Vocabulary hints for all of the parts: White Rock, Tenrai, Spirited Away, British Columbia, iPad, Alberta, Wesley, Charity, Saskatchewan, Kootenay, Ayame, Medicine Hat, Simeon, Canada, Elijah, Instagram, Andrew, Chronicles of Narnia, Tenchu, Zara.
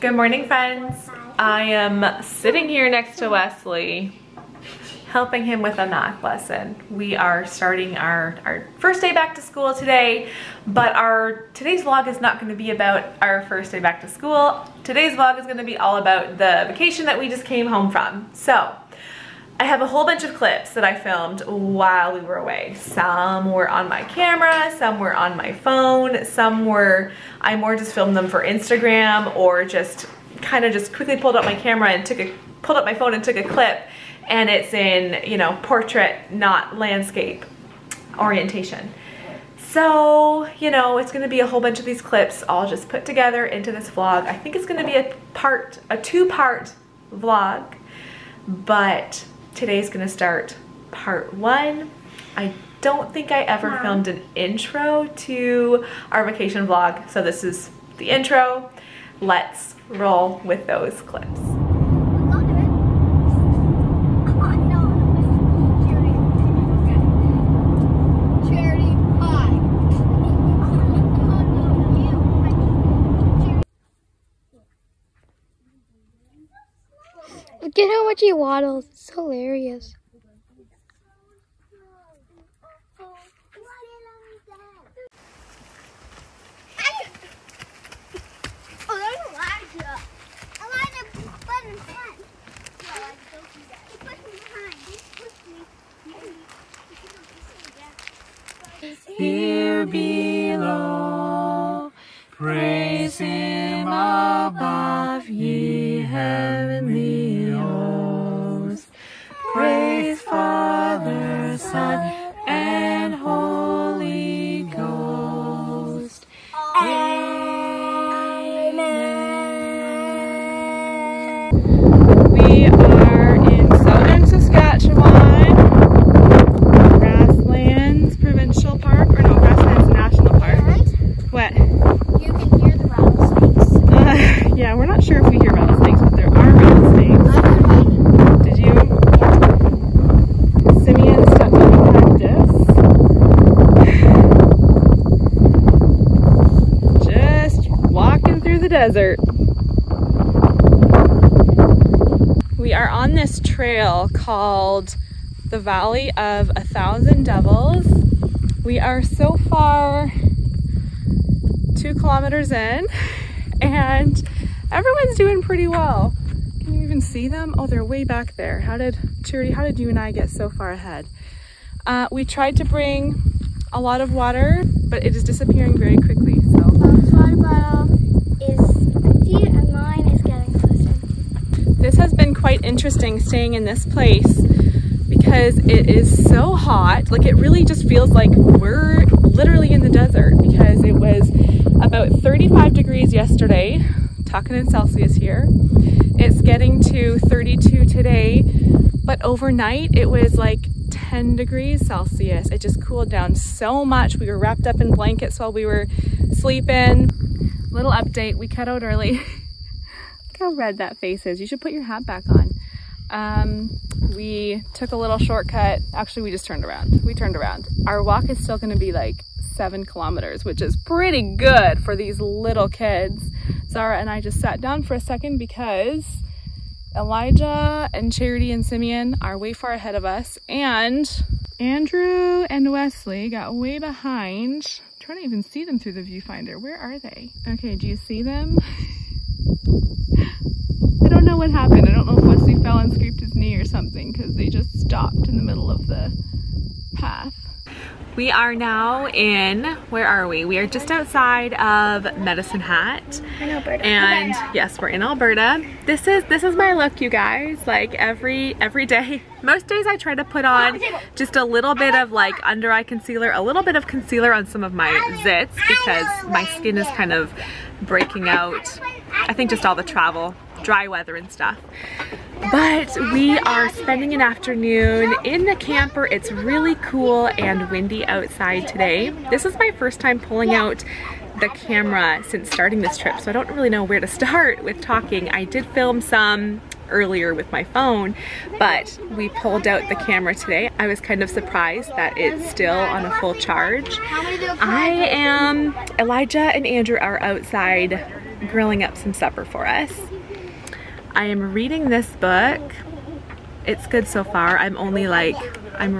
Good morning, friends. I am sitting here next to Wesley, helping him with a math lesson. We are starting our first day back to school today, but today's vlog is not going to be about our first day back to school. Today's vlog is going to be all about the vacation that we just came home from. So I have a whole bunch of clips that I filmed while we were away. Some were on my camera, some were on my phone, some were, I more just filmed them for Instagram or just kind of just quickly pulled up my camera and pulled up my phone and took a clip, and it's in, you know, portrait, not landscape orientation. So, you know, it's gonna be a whole bunch of these clips all just put together into this vlog. I think it's gonna be a two-part vlog, but today's gonna start part one. I don't think I ever filmed an intro to our vacation vlog, so this is the intro. Let's roll with those clips. Look at how much he waddles. It's hilarious. Oh, there's Elijah. Elijah, put him behind. No, I don't do that. He pushed me behind. He pushed me. Here below, praise him above, ye heavenly. Praise Father, Son, and Holy Ghost. Amen. We are in southern Saskatchewan, Grasslands Provincial Park, or no, Grasslands National Park. And what? You can hear the rattlesnakes. Yeah, we're not sure if we hear rattlesnakes, but there are rattlesnakes. Desert. We are on this trail called the Valley of 1,000 Devils. We are so far 2 kilometers in, and everyone's doing pretty well. Can you even see them? Oh, they're way back there. Charity, how did you and I get so far ahead? We tried to bring a lot of water, but it is disappearing very quickly. So water bottle is empty and mine is getting closer. This has been quite interesting staying in this place because it is so hot. Like, it really just feels like we're literally in the desert because it was about 35 degrees yesterday, talking in Celsius here. It's getting to 32 today, but overnight it was like 10 degrees Celsius. It just cooled down so much. We were wrapped up in blankets while we were sleeping. Little update, we cut out early. Look how red that face is. You should put your hat back on. We took a little shortcut. Actually, we just turned around. We turned around. Our walk is still gonna be like 7 kilometers, which is pretty good for these little kids. Zara and I just sat down for a second because Elijah and Charity and Simeon are way far ahead of us, and Andrew and Wesley got way behind. I can't even see them through the viewfinder. Where are they? Okay, do you see them? I don't know what happened. I don't know if Wesley fell and scraped his knee or something because they just stopped in the middle of the path. We are now in, where are we? We are just outside of Medicine Hat. In Alberta. And yes, we're in Alberta. This is my look, you guys. Like every day. Most days I try to put on just a little bit of like under eye concealer, a little bit of concealer on some of my zits because my skin is kind of breaking out. I think just all the travel, dry weather and stuff. But we are spending an afternoon in the camper. It's really cool and windy outside today. This is my first time pulling out the camera since starting this trip, so I don't really know where to start with talking. I did film some earlier with my phone, but we pulled out the camera today. I was kind of surprised that it's still on a full charge. I am, Elijah and Andrew are outside grilling up some supper for us. I am reading this book. It's good so far. I'm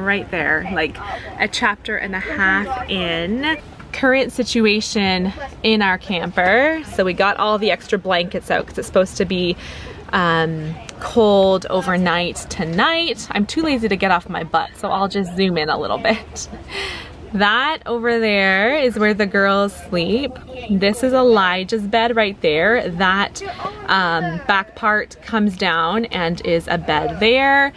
right there, like a chapter and a half in. Current situation in our camper. So we got all the extra blankets out because it's supposed to be cold overnight tonight. I'm too lazy to get off my butt, so I'll just zoom in a little bit. That over there is where the girls sleep. This is Elijah's bed right there. That back part comes down and is a bed there.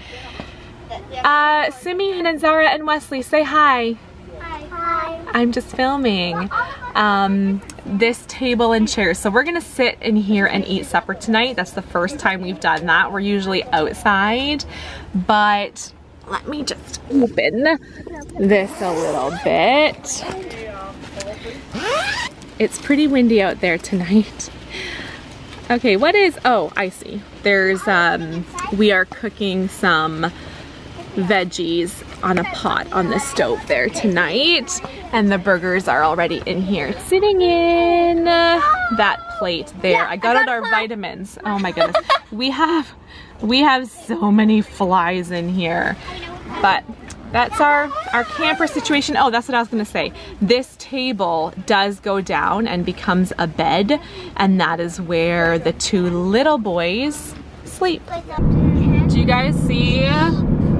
Simeon and Zara and Wesley, say hi. Hi. I'm just filming. This table and chairs. So we're gonna sit in here and eat supper tonight. That's the first time we've done that. We're usually outside, but let me just open this a little bit. It's pretty windy out there tonight. Okay, what is, oh, I see. There's, we are cooking some veggies on a pot on the stove there tonight. And the burgers are already in here, sitting in that plate there. I got out our vitamins. Oh my goodness. We have so many flies in here, but that's our camper situation. Oh, that's what I was gonna say. This table does go down and becomes a bed, and that is where the two little boys sleep. Do you guys see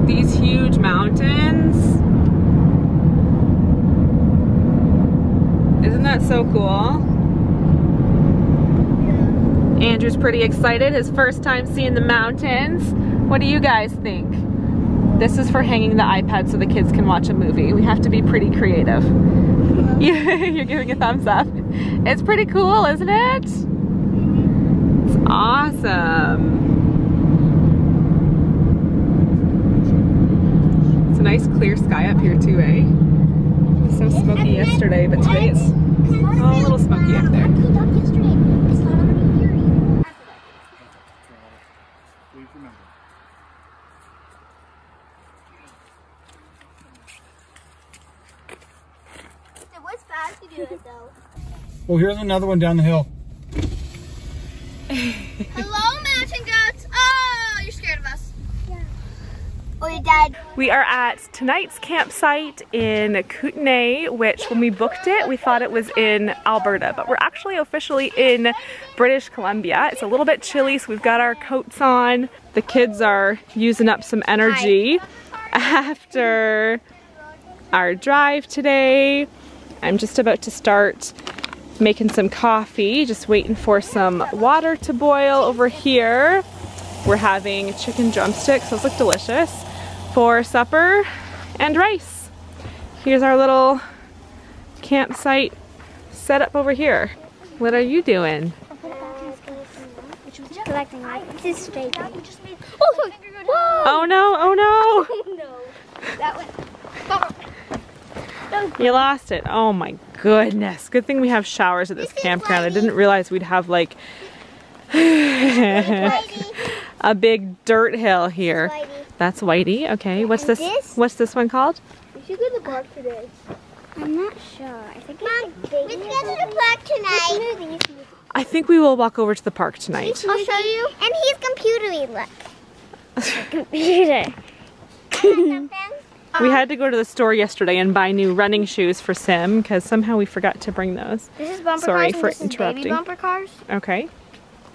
these huge mountains? Isn't that so cool? Andrew's pretty excited, his first time seeing the mountains. What do you guys think? This is for hanging the iPad so the kids can watch a movie. We have to be pretty creative. You're giving a thumbs up. It's pretty cool, isn't it? It's awesome. It's a nice clear sky up here too, eh? It was so smoky yesterday, but today it's a little smoky up there. Oh, here's another one down the hill. Hello, mountain goats. Oh, you're scared of us. Yeah. Oh, you're dead. We are at tonight's campsite in Kootenay, which when we booked it, we thought it was in Alberta, but we're actually officially in British Columbia. It's a little bit chilly, so we've got our coats on. The kids are using up some energy after our drive today. I'm just about to start making some coffee, just waiting for some water to boil over here. We're having chicken drumsticks, those look delicious, for supper, and rice. Here's our little campsite set up over here. What are you doing? Collecting light. This is fake. Oh no, oh no! No, that one. You lost it. Oh my goodness. Good thing we have showers at this campground. I didn't realize we'd have like a big dirt hill here. That's Whitey. Okay. What's this? What's this one called? We should go to the park today. I'm not sure. I think Mom, we should go to the park tonight. I think we will walk over to the park tonight. I'll show you. And he's computery. Look. Computer. Something. We had to go to the store yesterday and buy new running shoes for Sim because somehow we forgot to bring those. This is bumper cars. Sorry for interrupting. Baby bumper cars. Okay.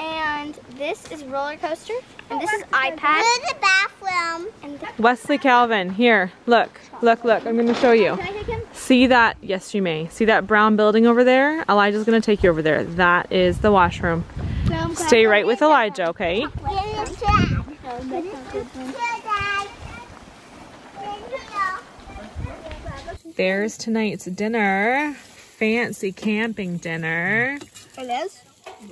And this is roller coaster. And this is iPad. Go to the bathroom. And the Wesley Calvin, here, look, look, look. I'm going to show you. Can I take him? See that? Yes, you may. See that brown building over there? Elijah's going to take you over there. That is the washroom. No, stay right with Elijah, okay? There's tonight's dinner. Fancy camping dinner. It is?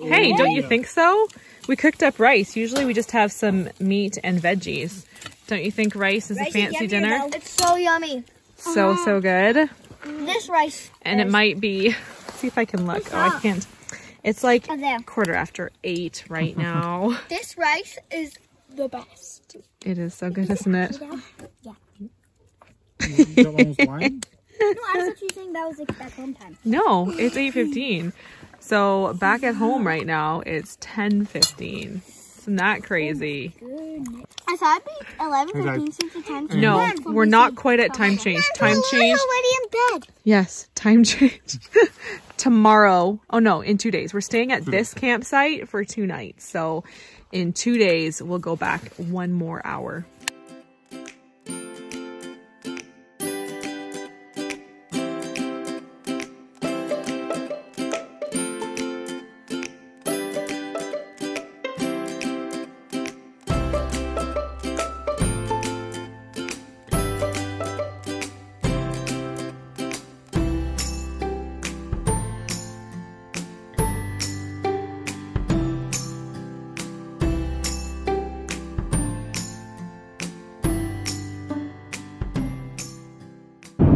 Hey, don't you think so? We cooked up rice. Usually we just have some meat and veggies. Don't you think rice is a fancy dinner? It's so yummy. So, so good. This rice. And it might be, see if I can look. Oh, I can't. It's like 8:15 right now. This rice is the best. It is so good, isn't it? Yeah. No, I thought you were saying that was like that one time. No, it's 8:15. So back at home right now, it's 10:15. Isn't that crazy? I thought it'd be 11:15 since the time change. No, we're not quite at time change. Time change. Already in bed. Yes, time change. Tomorrow. Oh no, in 2 days. We're staying at this campsite for 2 nights. So in 2 days, we'll go back 1 more hour.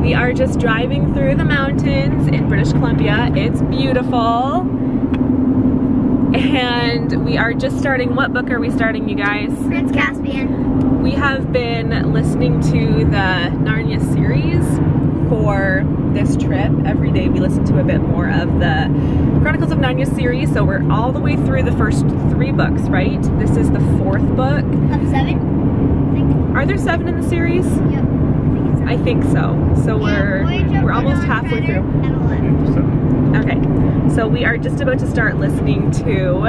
We are just driving through the mountains in British Columbia. It's beautiful. And we are just starting. What book are we starting, you guys? Prince Caspian. We have been listening to the Narnia series for this trip. Every day we listen to a bit more of the Chronicles of Narnia series. So we're all the way through the first 3 books, right? This is the fourth book. Of 7, I think. Are there 7 in the series? Yep. I think so. So we're almost halfway through. Okay, so we are just about to start listening to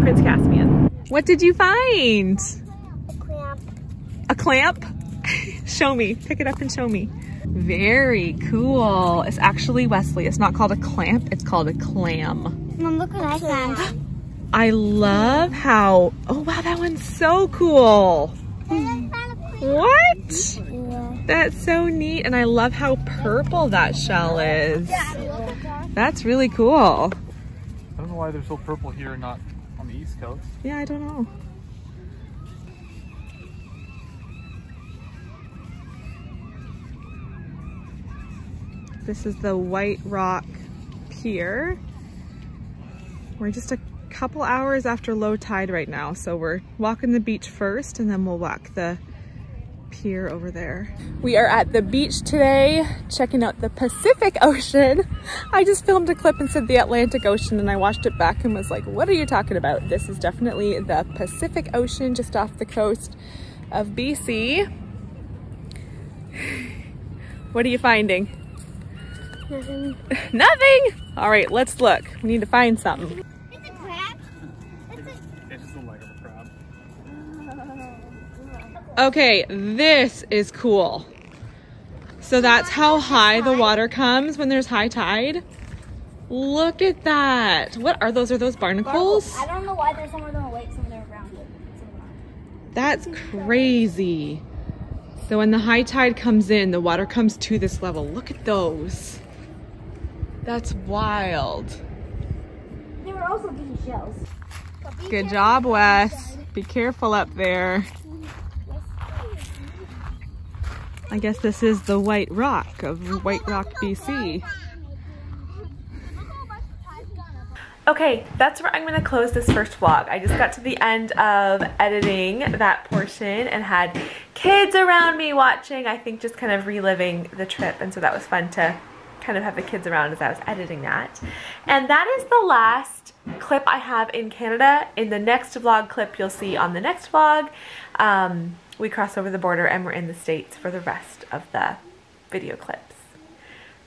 Prince Caspian. What did you find? A clamp. A clamp? Show me. Pick it up and show me. Very cool. It's actually, Wesley, it's not called a clamp. It's called a clam. Mom, look what I found. I love how, oh wow, that one's so cool. What? That's so neat, and I love how purple that shell is. That's really cool. I don't know why they're so purple here and not on the East Coast. Yeah, I don't know. This is the White Rock Pier. We're just a couple hours after low tide right now, so we're walking the beach first, and then we'll walk the pier over there. We are at the beach today, checking out the Pacific Ocean. I just filmed a clip and said the Atlantic Ocean, and I watched it back and was like, what are you talking about? This is definitely the Pacific Ocean, just off the coast of BC. What are you finding? Nothing. Nothing? All right, let's look. We need to find something. It's a crab. It's just the leg of a crab. Okay, this is cool. So that's how high the water comes when there's high tide. Look at that. What are those? Are those barnacles? I don't know why there's some of them awake, some of them are rounded. That's crazy. So when the high tide comes in, the water comes to this level. Look at those. That's wild. There were also these shells. Good job, Wes. Be careful up there. I guess this is the White Rock of White Rock, BC. Okay, that's where I'm gonna close this first vlog. I just got to the end of editing that portion and had kids around me watching, I think just kind of reliving the trip, and so that was fun to kind of have the kids around as I was editing that. And that is the last clip I have in Canada. In the next vlog clip you'll see on the next vlog, we cross over the border and we're in the States for the rest of the video clips.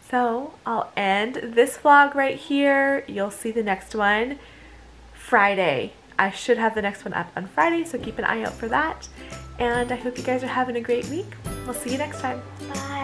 So I'll end this vlog right here. You'll see the next one Friday. I should have the next one up on Friday, so keep an eye out for that. And I hope you guys are having a great week. We'll see you next time. Bye.